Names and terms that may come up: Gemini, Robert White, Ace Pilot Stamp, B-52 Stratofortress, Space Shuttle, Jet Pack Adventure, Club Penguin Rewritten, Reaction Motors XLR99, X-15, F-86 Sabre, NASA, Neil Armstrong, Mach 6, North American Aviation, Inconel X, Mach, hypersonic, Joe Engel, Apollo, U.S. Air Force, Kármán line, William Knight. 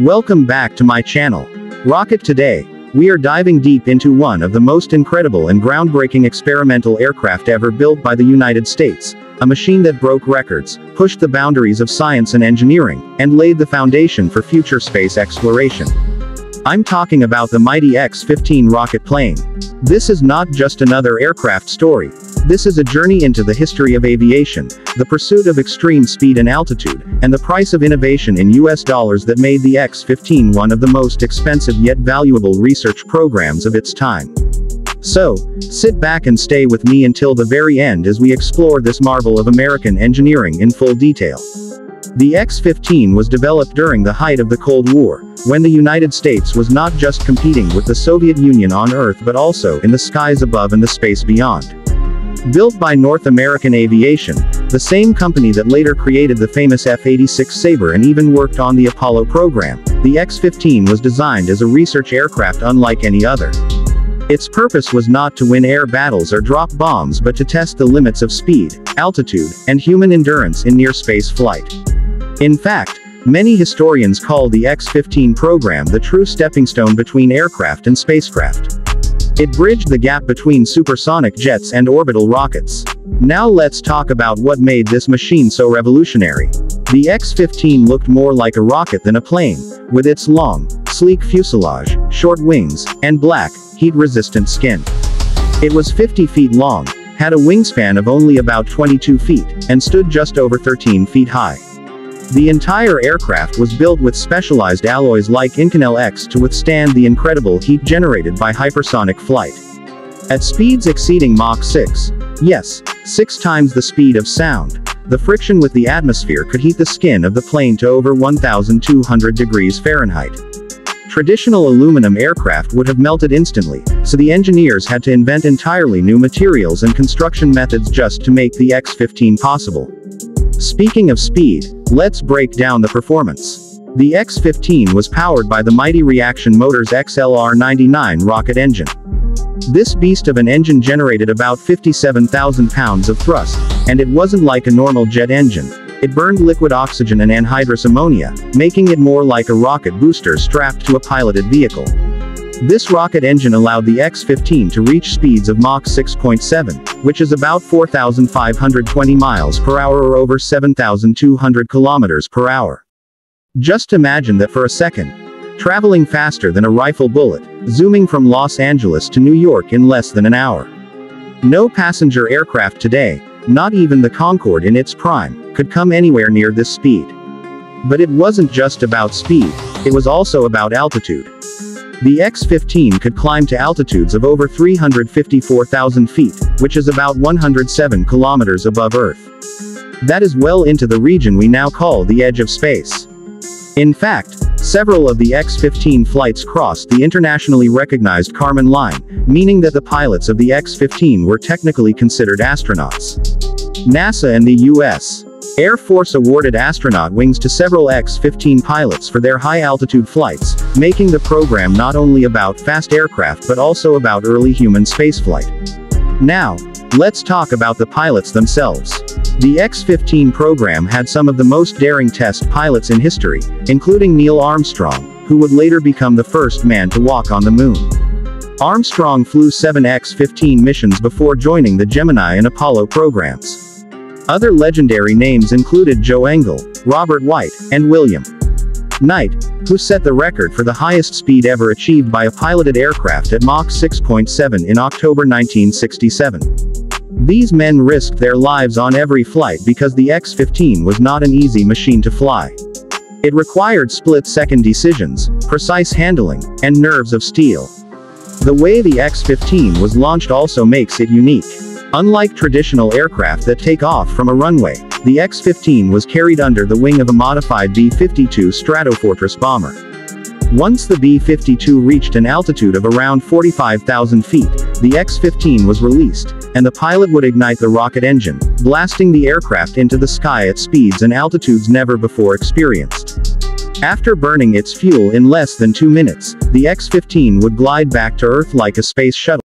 Welcome back to my channel. Rocket Today, we are diving deep into one of the most incredible and groundbreaking experimental aircraft ever built by the United States, a machine that broke records, pushed the boundaries of science and engineering, and laid the foundation for future space exploration. I'm talking about the mighty X-15 rocket plane. This is not just another aircraft story. This is a journey into the history of aviation, the pursuit of extreme speed and altitude, and the price of innovation in US dollars that made the X-15 one of the most expensive yet valuable research programs of its time. So, sit back and stay with me until the very end as we explore this marvel of American engineering in full detail. The X-15 was developed during the height of the Cold War, when the United States was not just competing with the Soviet Union on Earth but also in the skies above and the space beyond. Built by North American Aviation, the same company that later created the famous F-86 Sabre and even worked on the Apollo program, the X-15 was designed as a research aircraft unlike any other. Its purpose was not to win air battles or drop bombs but to test the limits of speed, altitude, and human endurance in near-space flight. In fact, many historians call the X-15 program the true stepping stone between aircraft and spacecraft. It bridged the gap between supersonic jets and orbital rockets. Now let's talk about what made this machine so revolutionary. The X-15 looked more like a rocket than a plane, with its long, sleek fuselage, short wings, and black, heat-resistant skin. It was 50 feet long, had a wingspan of only about 22 feet, and stood just over 13 feet high. The entire aircraft was built with specialized alloys like Inconel X to withstand the incredible heat generated by hypersonic flight. At speeds exceeding Mach 6, yes, 6 times the speed of sound, the friction with the atmosphere could heat the skin of the plane to over 1,200 degrees Fahrenheit. Traditional aluminum aircraft would have melted instantly, so the engineers had to invent entirely new materials and construction methods just to make the X-15 possible. Speaking of speed, let's break down the performance. The X-15 was powered by the mighty Reaction Motors XLR99 rocket engine. This beast of an engine generated about 57,000 pounds of thrust, and it wasn't like a normal jet engine. It burned liquid oxygen and anhydrous ammonia, making it more like a rocket booster strapped to a piloted vehicle. This rocket engine allowed the X-15 to reach speeds of Mach 6.7, which is about 4,520 miles per hour or over 7,200 kilometers per hour. Just imagine that for a second, traveling faster than a rifle bullet, zooming from Los Angeles to New York in less than an hour. No passenger aircraft today, not even the Concorde in its prime, could come anywhere near this speed. But it wasn't just about speed, it was also about altitude. The X-15 could climb to altitudes of over 354,000 feet, which is about 107 kilometers above Earth. That is well into the region we now call the edge of space. In fact, several of the X-15 flights crossed the internationally recognized Kármán line, meaning that the pilots of the X-15 were technically considered astronauts. NASA and the U.S. Air Force awarded astronaut wings to several X-15 pilots for their high-altitude flights, making the program not only about fast aircraft but also about early human spaceflight. Now, let's talk about the pilots themselves. The X-15 program had some of the most daring test pilots in history, including Neil Armstrong, who would later become the first man to walk on the moon. Armstrong flew 7 X-15 missions before joining the Gemini and Apollo programs. Other legendary names included Joe Engel, Robert White, and William Knight, who set the record for the highest speed ever achieved by a piloted aircraft at Mach 6.7 in October 1967. These men risked their lives on every flight because the X-15 was not an easy machine to fly. It required split-second decisions, precise handling, and nerves of steel. The way the X-15 was launched also makes it unique. Unlike traditional aircraft that take off from a runway, the X-15 was carried under the wing of a modified B-52 Stratofortress bomber. Once the B-52 reached an altitude of around 45,000 feet, the X-15 was released, and the pilot would ignite the rocket engine, blasting the aircraft into the sky at speeds and altitudes never before experienced. After burning its fuel in less than 2 minutes, the X-15 would glide back to Earth like a space shuttle.